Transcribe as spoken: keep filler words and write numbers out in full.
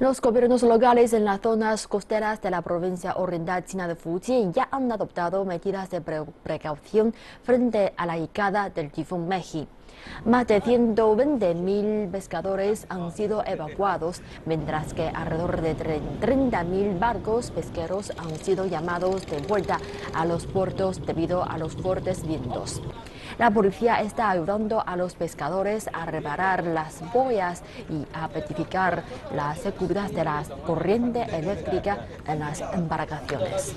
Los gobiernos locales en las zonas costeras de la provincia oriental china de Fujian ya han adoptado medidas de pre precaución frente a la llegada del tifón Megi. Más de ciento veinte mil pescadores han sido evacuados, mientras que alrededor de treinta mil barcos pesqueros han sido llamados de vuelta a los puertos debido a los fuertes vientos. La policía está ayudando a los pescadores a reparar las boyas y a verificar la seguridad de la corriente eléctrica en las embarcaciones.